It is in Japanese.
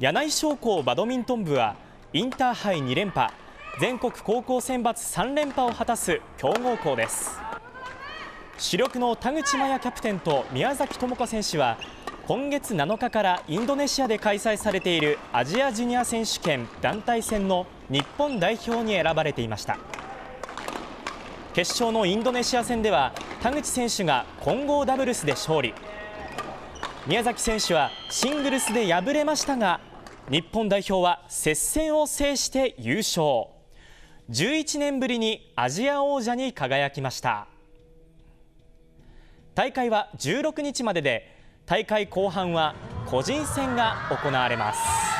柳井商工バドミントン部はインターハイ2連覇、全国高校選抜3連覇を果たす強豪校です。主力の田口真也キャプテンと宮崎友香選手は今月7日からインドネシアで開催されているアジアジュニア選手権団体戦の日本代表に選ばれていました。決勝のインドネシア戦では田口選手が混合ダブルスで勝利、宮崎選手はシングルスで敗れましたが、日本代表は接戦を制して優勝、11年ぶりにアジア王者に輝きました。大会は16日までで、大会後半は個人戦が行われます。